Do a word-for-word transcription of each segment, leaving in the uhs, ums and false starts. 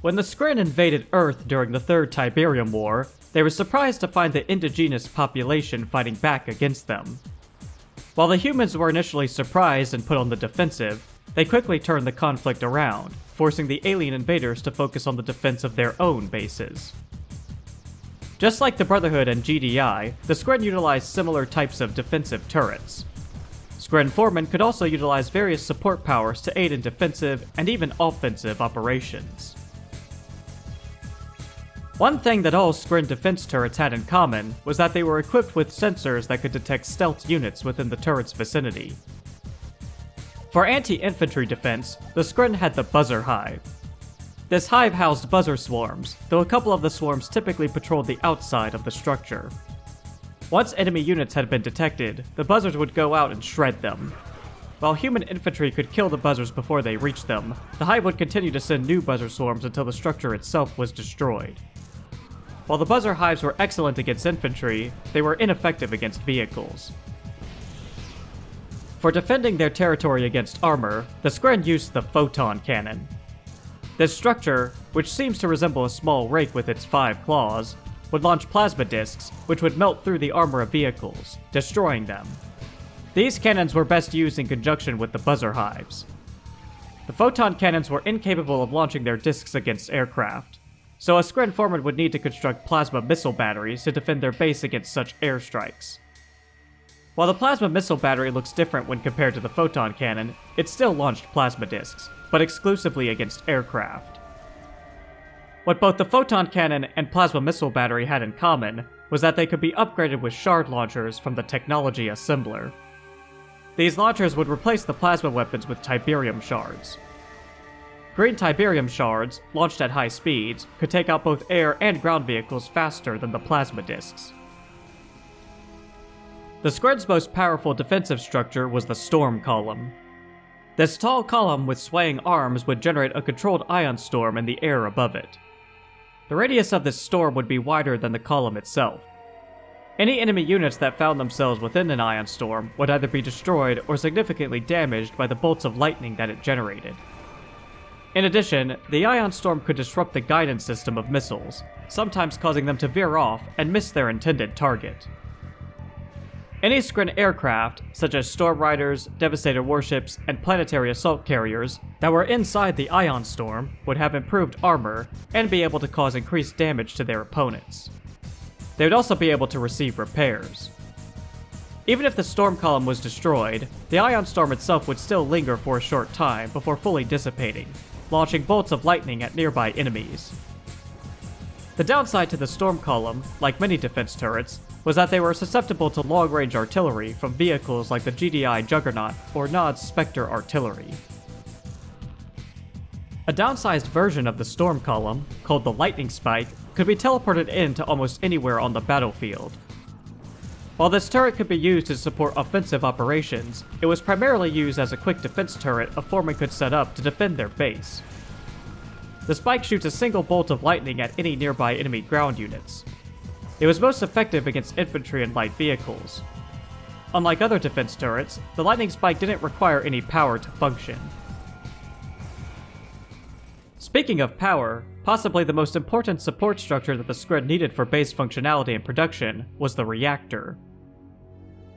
When the Scrin invaded Earth during the Third Tiberium War, they were surprised to find the indigenous population fighting back against them. While the humans were initially surprised and put on the defensive, they quickly turned the conflict around, forcing the alien invaders to focus on the defense of their own bases. Just like the Brotherhood and G D I, the Scrin utilized similar types of defensive turrets. Scrin foremen could also utilize various support powers to aid in defensive and even offensive operations. One thing that all Scrin defense turrets had in common was that they were equipped with sensors that could detect stealth units within the turret's vicinity. For anti-infantry defense, the Scrin had the buzzer hive. This hive housed buzzer swarms, though a couple of the swarms typically patrolled the outside of the structure. Once enemy units had been detected, the buzzers would go out and shred them. While human infantry could kill the buzzers before they reached them, the hive would continue to send new buzzer swarms until the structure itself was destroyed. While the buzzer hives were excellent against infantry, they were ineffective against vehicles. For defending their territory against armor, the Scrin used the photon cannon. This structure, which seems to resemble a small rake with its five claws, would launch plasma discs, which would melt through the armor of vehicles, destroying them. These cannons were best used in conjunction with the buzzer hives. The photon cannons were incapable of launching their discs against aircraft, so a Scrin foreman would need to construct plasma missile batteries to defend their base against such airstrikes. While the plasma missile battery looks different when compared to the photon cannon, it still launched plasma discs, but exclusively against aircraft. What both the photon cannon and plasma missile battery had in common was that they could be upgraded with shard launchers from the Technology Assembler. These launchers would replace the plasma weapons with Tiberium shards. Green Tiberium shards, launched at high speeds, could take out both air and ground vehicles faster than the plasma discs. The Scrin's most powerful defensive structure was the Storm Column. This tall column with swaying arms would generate a controlled ion storm in the air above it. The radius of this storm would be wider than the column itself. Any enemy units that found themselves within an ion storm would either be destroyed or significantly damaged by the bolts of lightning that it generated. In addition, the ion storm could disrupt the guidance system of missiles, sometimes causing them to veer off and miss their intended target. Any Scrin aircraft, such as Storm Riders, Devastator Warships, and Planetary Assault Carriers, that were inside the ion storm would have improved armor and be able to cause increased damage to their opponents. They would also be able to receive repairs. Even if the storm column was destroyed, the ion storm itself would still linger for a short time before fully dissipating, launching bolts of lightning at nearby enemies. The downside to the storm column, like many defense turrets, was that they were susceptible to long-range artillery from vehicles like the G D I Juggernaut or Nod's Spectre artillery. A downsized version of the storm column, called the Lightning Spike, could be teleported in to almost anywhere on the battlefield. While this turret could be used to support offensive operations, it was primarily used as a quick defense turret a foreman could set up to defend their base. The spike shoots a single bolt of lightning at any nearby enemy ground units. It was most effective against infantry and light vehicles. Unlike other defense turrets, the lightning spike didn't require any power to function. Speaking of power, possibly the most important support structure that the Scrin needed for base functionality and production was the reactor.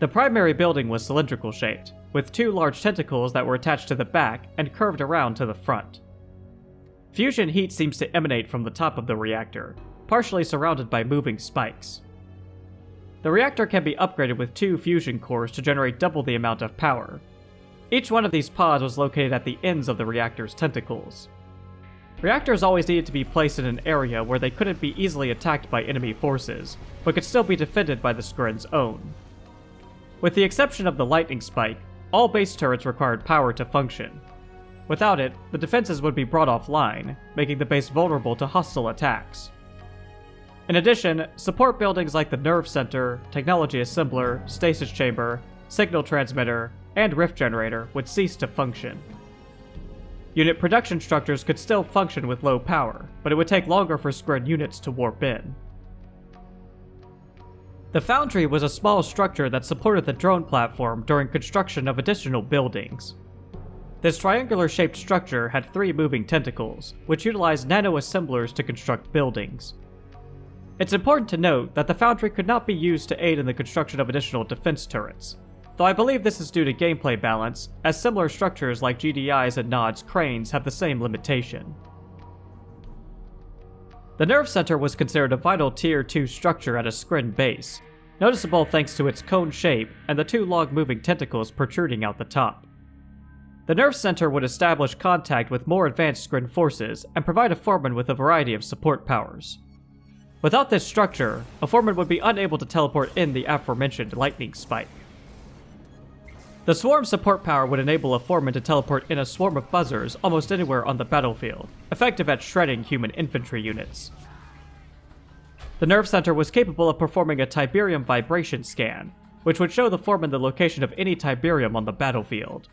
The primary building was cylindrical shaped, with two large tentacles that were attached to the back and curved around to the front. Fusion heat seems to emanate from the top of the reactor, partially surrounded by moving spikes. The reactor can be upgraded with two fusion cores to generate double the amount of power. Each one of these pods was located at the ends of the reactor's tentacles. Reactors always needed to be placed in an area where they couldn't be easily attacked by enemy forces, but could still be defended by the Scrin's own. With the exception of the lightning spike, all base turrets required power to function. Without it, the defenses would be brought offline, making the base vulnerable to hostile attacks. In addition, support buildings like the Nerve Center, Technology Assembler, Stasis Chamber, Signal Transmitter, and Rift Generator would cease to function. Unit production structures could still function with low power, but it would take longer for Scrin units to warp in. The foundry was a small structure that supported the drone platform during construction of additional buildings. This triangular-shaped structure had three moving tentacles, which utilized nano-assemblers to construct buildings. It's important to note that the foundry could not be used to aid in the construction of additional defense turrets, though I believe this is due to gameplay balance, as similar structures like G D I's and Nod's cranes have the same limitation. The Nerve Center was considered a vital Tier two structure at a Scrin base, noticeable thanks to its cone shape and the two long moving tentacles protruding out the top. The Nerve Center would establish contact with more advanced Scrin forces and provide a foreman with a variety of support powers. Without this structure, a foreman would be unable to teleport in the aforementioned Lightning Spike. The swarm support power would enable a foreman to teleport in a swarm of buzzers almost anywhere on the battlefield, effective at shredding human infantry units. The Nerve Center was capable of performing a Tiberium vibration scan, which would show the foreman the location of any Tiberium on the battlefield.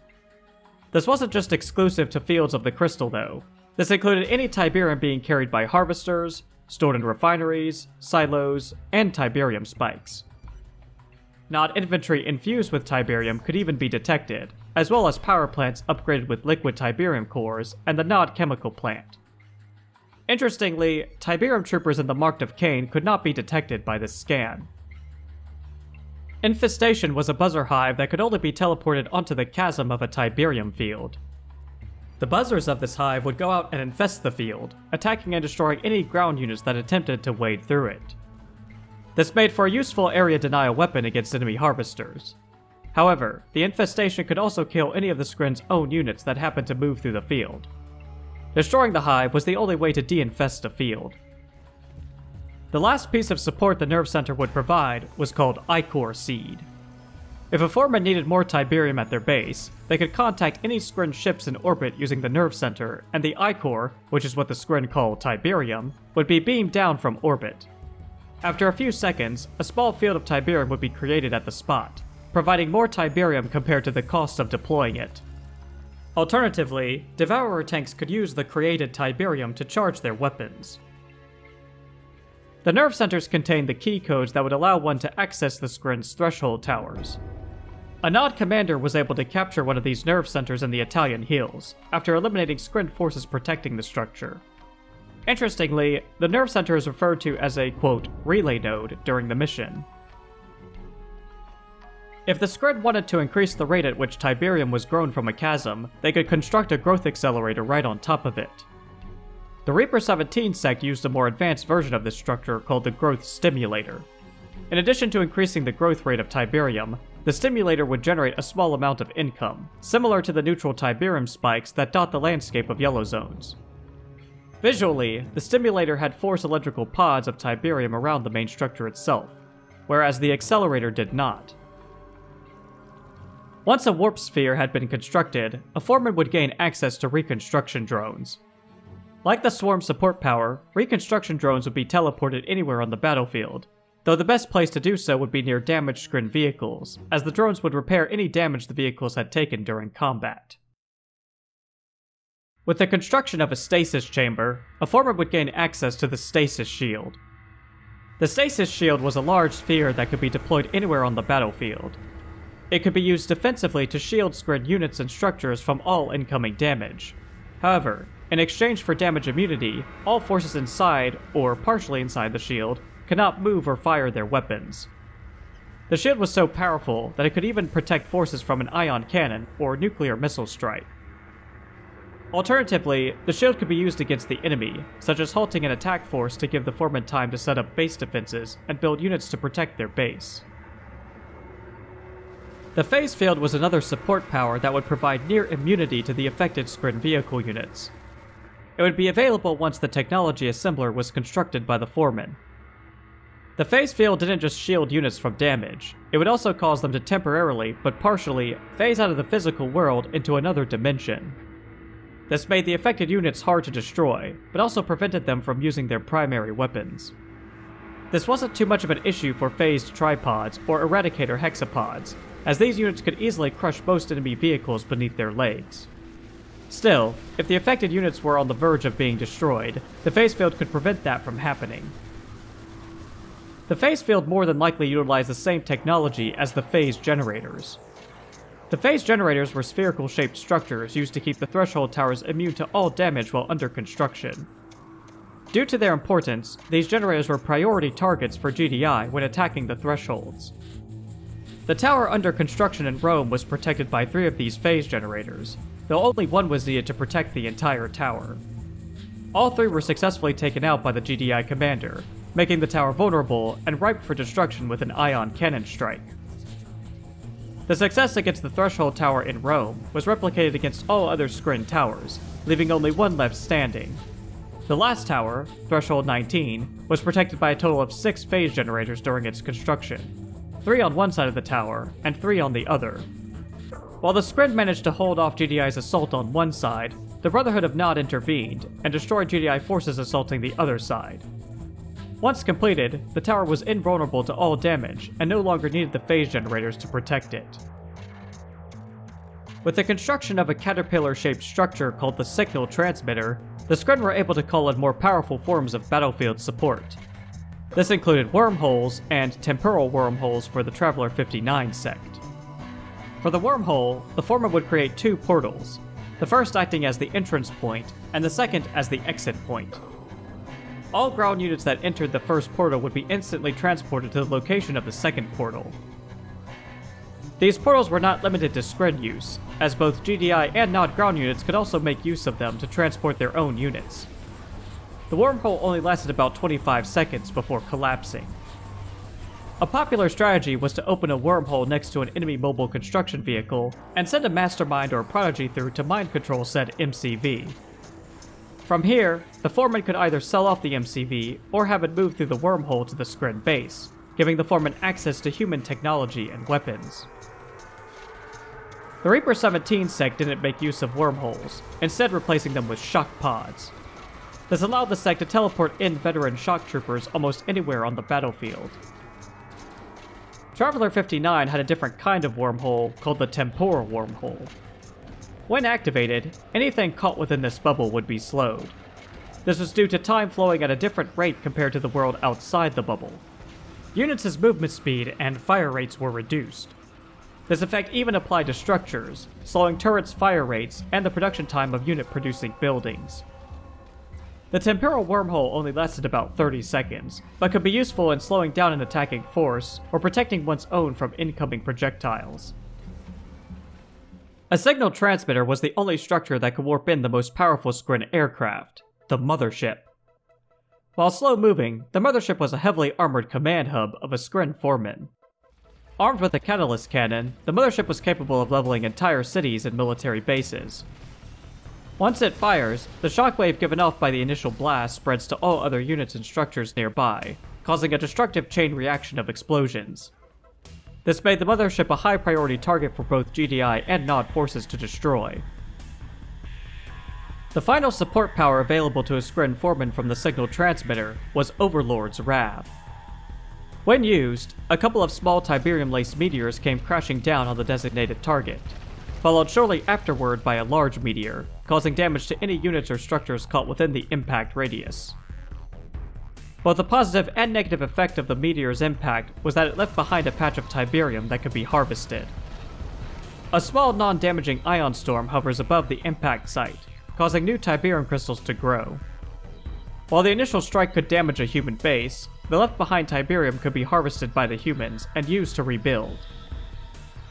This wasn't just exclusive to fields of the crystal though. This included any Tiberium being carried by harvesters, stored in refineries, silos, and Tiberium spikes. Nod infantry infused with Tiberium could even be detected, as well as power plants upgraded with liquid Tiberium cores and the Nod chemical plant. Interestingly, Tiberium troopers in the Marked of Cain could not be detected by this scan. Infestation was a buzzer hive that could only be teleported onto the chasm of a Tiberium field. The buzzers of this hive would go out and infest the field, attacking and destroying any ground units that attempted to wade through it. This made for a useful area denial weapon against enemy harvesters. However, the infestation could also kill any of the Scrin's own units that happened to move through the field. Destroying the hive was the only way to de-infest a field. The last piece of support the Nerve Center would provide was called I-Core Seed. If a foreman needed more Tiberium at their base, they could contact any Scrin ships in orbit using the Nerve Center, and the I-Core, which is what the Scrin call Tiberium, would be beamed down from orbit. After a few seconds, a small field of Tiberium would be created at the spot, providing more Tiberium compared to the cost of deploying it. Alternatively, Devourer tanks could use the created Tiberium to charge their weapons. The Nerve Centers contained the key codes that would allow one to access the Scrin's Threshold Towers. A Nod commander was able to capture one of these Nerve Centers in the Italian hills, after eliminating Scrin forces protecting the structure. Interestingly, the Nerve Center is referred to as a, quote, relay node during the mission. If the Scrin wanted to increase the rate at which Tiberium was grown from a chasm, they could construct a growth accelerator right on top of it. The Reaper seventeen sect used a more advanced version of this structure called the growth stimulator. In addition to increasing the growth rate of Tiberium, the stimulator would generate a small amount of income, similar to the neutral Tiberium spikes that dot the landscape of yellow zones. Visually, the stimulator had four cylindrical pods of Tiberium around the main structure itself, whereas the accelerator did not. Once a warp sphere had been constructed, a foreman would gain access to reconstruction drones. Like the swarm support power, reconstruction drones would be teleported anywhere on the battlefield, though the best place to do so would be near damaged Scrin vehicles, as the drones would repair any damage the vehicles had taken during combat. With the construction of a stasis chamber, a foreman would gain access to the stasis shield. The stasis shield was a large sphere that could be deployed anywhere on the battlefield. It could be used defensively to shield Scrin units and structures from all incoming damage. However, in exchange for damage immunity, all forces inside, or partially inside the shield, cannot move or fire their weapons. The shield was so powerful that it could even protect forces from an ion cannon or nuclear missile strike. Alternatively, the shield could be used against the enemy, such as halting an attack force to give the foreman time to set up base defenses and build units to protect their base. The phase field was another support power that would provide near immunity to the affected Scrin vehicle units. It would be available once the Technology Assembler was constructed by the foreman. The phase field didn't just shield units from damage, it would also cause them to temporarily, but partially, phase out of the physical world into another dimension. This made the affected units hard to destroy, but also prevented them from using their primary weapons. This wasn't too much of an issue for phased tripods or eradicator hexapods, as these units could easily crush most enemy vehicles beneath their legs. Still, if the affected units were on the verge of being destroyed, the phase field could prevent that from happening. The phase field more than likely utilized the same technology as the phase generators. The phase generators were spherical-shaped structures used to keep the Threshold Towers immune to all damage while under construction. Due to their importance, these generators were priority targets for G D I when attacking the Thresholds. The tower under construction in Rome was protected by three of these phase generators, though only one was needed to protect the entire tower. All three were successfully taken out by the G D I commander, making the tower vulnerable and ripe for destruction with an ion cannon strike. The success against the Threshold Tower in Rome was replicated against all other Scrin towers, leaving only one left standing. The last tower, Threshold nineteen, was protected by a total of six phase generators during its construction, three on one side of the tower and three on the other. While the Scrin managed to hold off G D I's assault on one side, the Brotherhood of Nod intervened and destroyed G D I forces assaulting the other side. Once completed, the tower was invulnerable to all damage and no longer needed the phase generators to protect it. With the construction of a caterpillar-shaped structure called the signal transmitter, the Scrin were able to call in more powerful forms of battlefield support. This included wormholes and temporal wormholes for the Traveler fifty-nine sect. For the wormhole, the former would create two portals, the first acting as the entrance point and the second as the exit point. All ground units that entered the first portal would be instantly transported to the location of the second portal. These portals were not limited to Scrin use, as both G D I and Nod ground units could also make use of them to transport their own units. The wormhole only lasted about twenty-five seconds before collapsing. A popular strategy was to open a wormhole next to an enemy mobile construction vehicle and send a mastermind or prodigy through to mind control said M C V. From here, the foreman could either sell off the M C V or have it move through the wormhole to the Scrin base, giving the foreman access to human technology and weapons. The Reaper seventeen sect didn't make use of wormholes, instead replacing them with shock pods. This allowed the sect to teleport in veteran shock troopers almost anywhere on the battlefield. Traveler fifty-nine had a different kind of wormhole called the temporal wormhole. When activated, anything caught within this bubble would be slowed. This was due to time flowing at a different rate compared to the world outside the bubble. Units' movement speed and fire rates were reduced. This effect even applied to structures, slowing turrets' fire rates and the production time of unit-producing buildings. The temporal wormhole only lasted about thirty seconds, but could be useful in slowing down an attacking force or protecting one's own from incoming projectiles. A signal transmitter was the only structure that could warp in the most powerful Scrin aircraft, the Mothership. While slow-moving, the Mothership was a heavily armored command hub of a Scrin foreman. Armed with a catalyst cannon, the Mothership was capable of leveling entire cities and military bases. Once it fires, the shockwave given off by the initial blast spreads to all other units and structures nearby, causing a destructive chain reaction of explosions. This made the Mothership a high-priority target for both G D I and Nod forces to destroy. The final support power available to a Scrin foreman from the signal transmitter was Overlord's Wrath. When used, a couple of small Tiberium-laced meteors came crashing down on the designated target, followed shortly afterward by a large meteor, causing damage to any units or structures caught within the impact radius. Both the positive and negative effect of the meteor's impact was that it left behind a patch of Tiberium that could be harvested. A small non-damaging ion storm hovers above the impact site, causing new Tiberium crystals to grow. While the initial strike could damage a human base, the left behind Tiberium could be harvested by the humans and used to rebuild.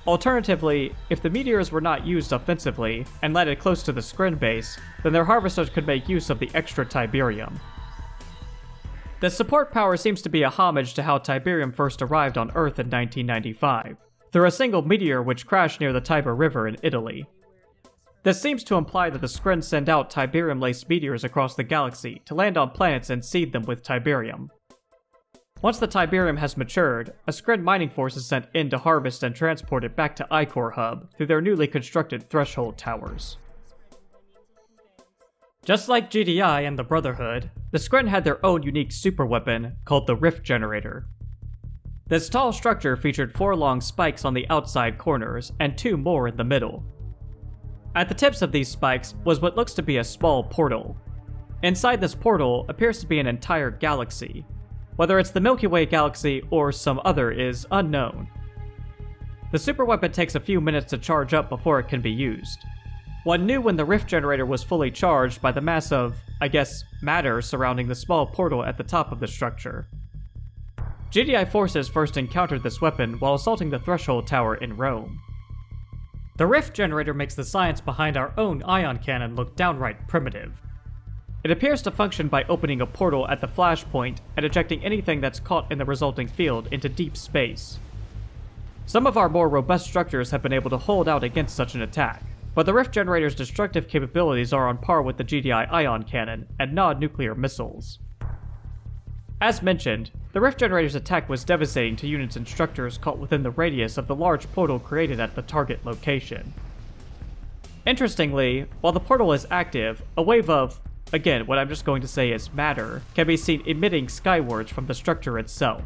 Alternatively, if the meteors were not used offensively and landed close to the Scrin base, then their harvesters could make use of the extra Tiberium. The support power seems to be a homage to how Tiberium first arrived on Earth in nineteen ninety-five, through a single meteor which crashed near the Tiber River in Italy. This seems to imply that the Scrin send out Tiberium-laced meteors across the galaxy to land on planets and seed them with Tiberium. Once the Tiberium has matured, a Scrin mining force is sent in to harvest and transport it back to I-Core Hub through their newly constructed Threshold Towers. Just like G D I and the Brotherhood, the Scrin had their own unique superweapon called the Rift Generator. This tall structure featured four long spikes on the outside corners and two more in the middle. At the tips of these spikes was what looks to be a small portal. Inside this portal appears to be an entire galaxy. Whether it's the Milky Way galaxy or some other is unknown. The superweapon takes a few minutes to charge up before it can be used. One knew when the Rift Generator was fully charged by the mass of, I guess, matter surrounding the small portal at the top of the structure. G D I forces first encountered this weapon while assaulting the Threshold Tower in Rome. The Rift Generator makes the science behind our own ion cannon look downright primitive. It appears to function by opening a portal at the flashpoint and ejecting anything that's caught in the resulting field into deep space. Some of our more robust structures have been able to hold out against such an attack. But the Rift Generator's destructive capabilities are on par with the G D I ion cannon and Nod nuclear missiles. As mentioned, the Rift Generator's attack was devastating to units and structures caught within the radius of the large portal created at the target location. Interestingly, while the portal is active, a wave of, again what I'm just going to say is matter, can be seen emitting skywards from the structure itself.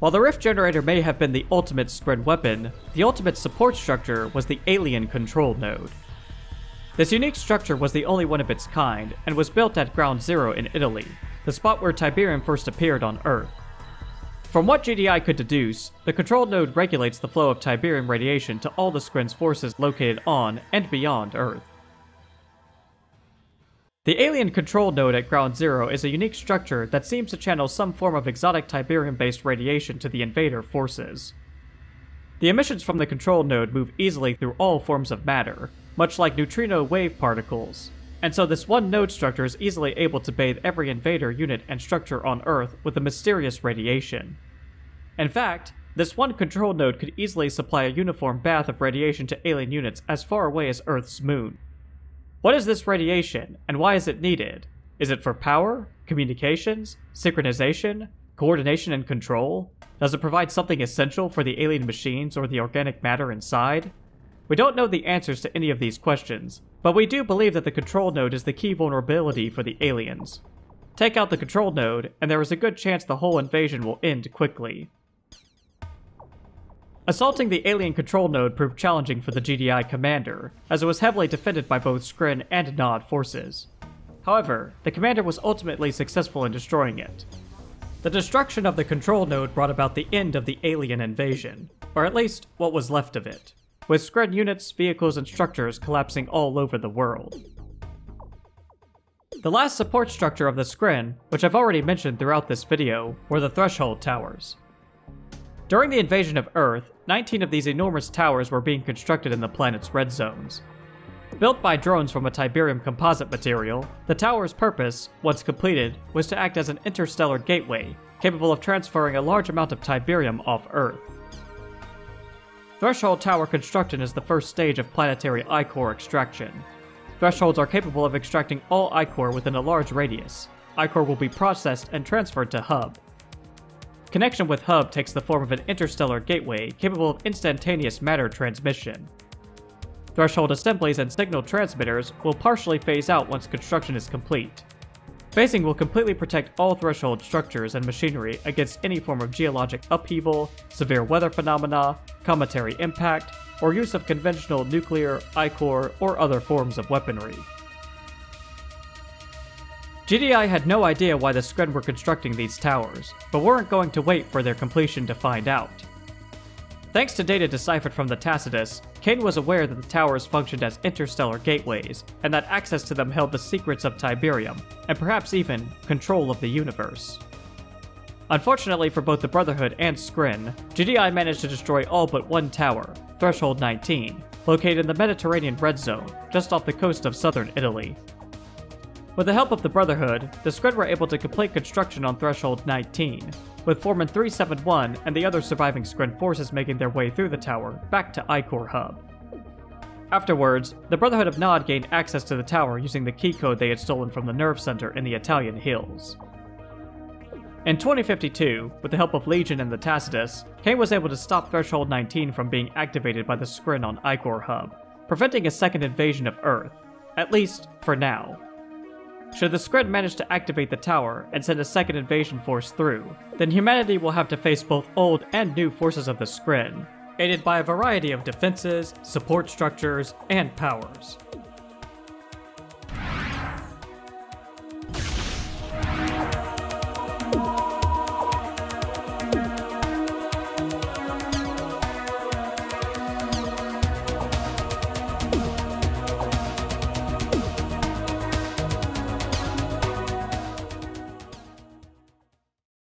While the Rift Generator may have been the ultimate Scrin weapon, the ultimate support structure was the Alien Control Node. This unique structure was the only one of its kind, and was built at Ground Zero in Italy, the spot where Tiberium first appeared on Earth. From what G D I could deduce, the Control Node regulates the flow of Tiberium radiation to all the Scrin's forces located on and beyond Earth. The Alien Control Node at Ground Zero is a unique structure that seems to channel some form of exotic Tiberium-based radiation to the invader forces. The emissions from the Control Node move easily through all forms of matter, much like neutrino wave particles, and so this one node structure is easily able to bathe every invader unit and structure on Earth with the mysterious radiation. In fact, this one Control Node could easily supply a uniform bath of radiation to alien units as far away as Earth's moon. What is this radiation, and why is it needed? Is it for power, communications, synchronization, coordination and control? Does it provide something essential for the alien machines or the organic matter inside? We don't know the answers to any of these questions, but we do believe that the Control Node is the key vulnerability for the aliens. Take out the Control Node, and there is a good chance the whole invasion will end quickly. Assaulting the Alien Control Node proved challenging for the G D I commander, as it was heavily defended by both Scrin and Nod forces. However, the commander was ultimately successful in destroying it. The destruction of the Control Node brought about the end of the alien invasion, or at least what was left of it, with Scrin units, vehicles, and structures collapsing all over the world. The last support structure of the Scrin, which I've already mentioned throughout this video, were the Threshold Towers. During the invasion of Earth, nineteen of these enormous towers were being constructed in the planet's red zones. Built by drones from a Tiberium composite material, the tower's purpose, once completed, was to act as an interstellar gateway, capable of transferring a large amount of Tiberium off Earth. Threshold Tower construction is the first stage of planetary iCore extraction. Thresholds are capable of extracting all iCore within a large radius. iCore will be processed and transferred to Hub. Connection with Hub takes the form of an interstellar gateway capable of instantaneous matter transmission. Threshold assemblies and signal transmitters will partially phase out once construction is complete. Phasing will completely protect all Threshold structures and machinery against any form of geologic upheaval, severe weather phenomena, cometary impact, or use of conventional nuclear, iCore, or other forms of weaponry. G D I had no idea why the Scrin were constructing these towers, but weren't going to wait for their completion to find out. Thanks to data deciphered from the Tacitus, Kane was aware that the towers functioned as interstellar gateways, and that access to them held the secrets of Tiberium, and perhaps even control of the universe. Unfortunately for both the Brotherhood and Scrin, G D I managed to destroy all but one tower, Threshold nineteen, located in the Mediterranean Red Zone, just off the coast of southern Italy. With the help of the Brotherhood, the Scrin were able to complete construction on Threshold nineteen, with Foreman three seventy-one and the other surviving Scrin forces making their way through the tower back to iCore Hub. Afterwards, the Brotherhood of Nod gained access to the tower using the keycode they had stolen from the Nerve Center in the Italian hills. In twenty fifty-two, with the help of Legion and the Tacitus, Kane was able to stop Threshold nineteen from being activated by the Scrin on iCore Hub, preventing a second invasion of Earth, at least for now. Should the Scrin manage to activate the tower and send a second invasion force through, then humanity will have to face both old and new forces of the Scrin, aided by a variety of defenses, support structures, and powers.